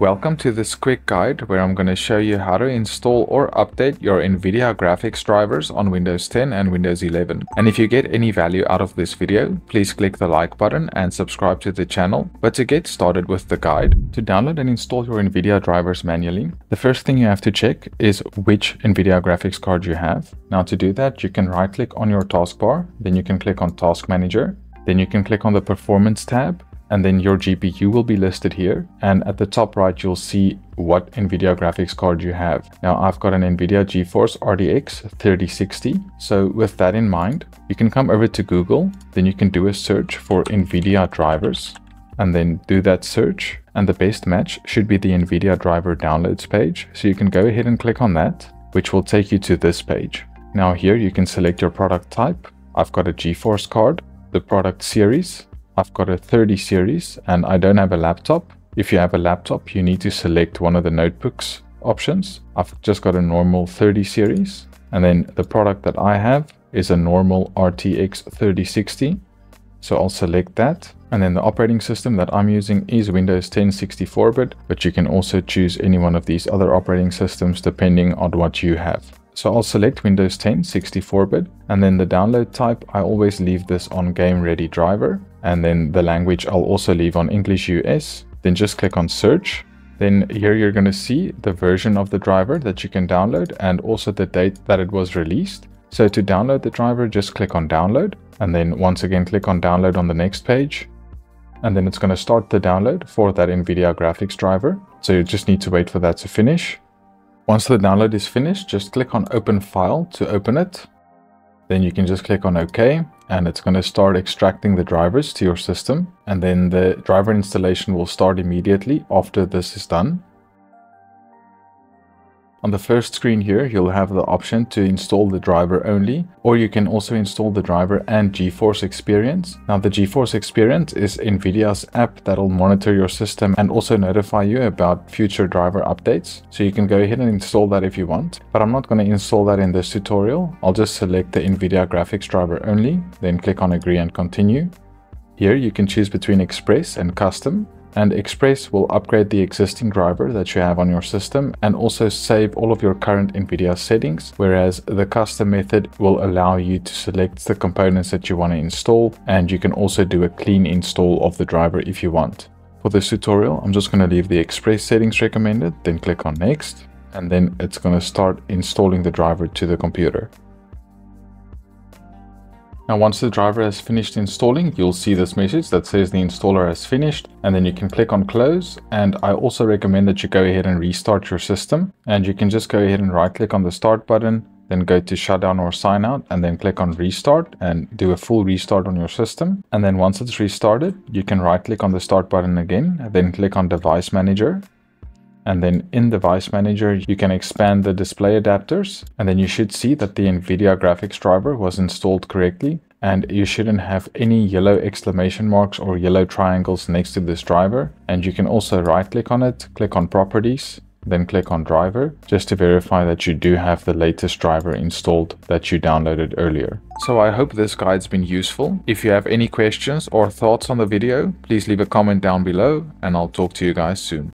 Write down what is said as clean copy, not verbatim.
Welcome to this quick guide where I'm going to show you how to install or update your NVIDIA graphics drivers on Windows 10 and Windows 11. And if you get any value out of this video, please click the like button and subscribe to the channel. But to get started with the guide, to download and install your NVIDIA drivers manually, the first thing you have to check is which NVIDIA graphics card you have. Now to do that, you can right click on your taskbar, then you can click on Task Manager, then you can click on the Performance tab, and then your GPU will be listed here. And at the top right, you'll see what NVIDIA graphics card you have. Now I've got an NVIDIA GeForce RTX 3060. So with that in mind, you can come over to Google, then you can do a search for NVIDIA drivers, and then do that search. And the best match should be the NVIDIA driver downloads page. So you can go ahead and click on that, which will take you to this page. Now here you can select your product type. I've got a GeForce card, the product series, I've got a 30 series and I don't have a laptop. If you have a laptop, you need to select one of the notebooks options. I've just got a normal 30 series. And then the product that I have is a normal RTX 3060. So I'll select that. And then the operating system that I'm using is Windows 10 64-bit, but you can also choose any one of these other operating systems depending on what you have. So I'll select Windows 10 64-bit, and then the download type, I always leave this on Game Ready Driver, and then the language I'll also leave on English US. Then just click on search. Then here you're going to see the version of the driver that you can download and also the date that it was released. So to download the driver, just click on download, and then once again click on download on the next page. And then it's going to start the download for that NVIDIA graphics driver. So you just need to wait for that to finish. Once the download is finished, just click on Open File to open it. Then you can just click on OK, and it's going to start extracting the drivers to your system. And then the driver installation will start immediately after this is done. On the first screen here, you'll have the option to install the driver only, or you can also install the driver and GeForce Experience. Now the GeForce Experience is NVIDIA's app that'll monitor your system and also notify you about future driver updates. So you can go ahead and install that if you want, but I'm not going to install that in this tutorial. I'll just select the NVIDIA graphics driver only, then click on Agree and Continue. Here you can choose between Express and Custom. And Express will upgrade the existing driver that you have on your system and also save all of your current NVIDIA settings, whereas the custom method will allow you to select the components that you want to install, and you can also do a clean install of the driver if you want. For this tutorial, I'm just going to leave the Express settings recommended, then click on Next, and then it's going to start installing the driver to the computer. Now once the driver has finished installing, you'll see this message that says the installer has finished, and then you can click on close. And I also recommend that you go ahead and restart your system, and you can just go ahead and right click on the start button, then go to shutdown or sign out, and then click on restart and do a full restart on your system. And then once it's restarted, you can right click on the start button again, and then click on device manager. And then in Device Manager, you can expand the display adapters, and then you should see that the NVIDIA graphics driver was installed correctly, and you shouldn't have any yellow exclamation marks or yellow triangles next to this driver. And you can also right click on it, click on Properties, then click on Driver, just to verify that you do have the latest driver installed that you downloaded earlier. So I hope this guide's been useful. If you have any questions or thoughts on the video, please leave a comment down below, and I'll talk to you guys soon.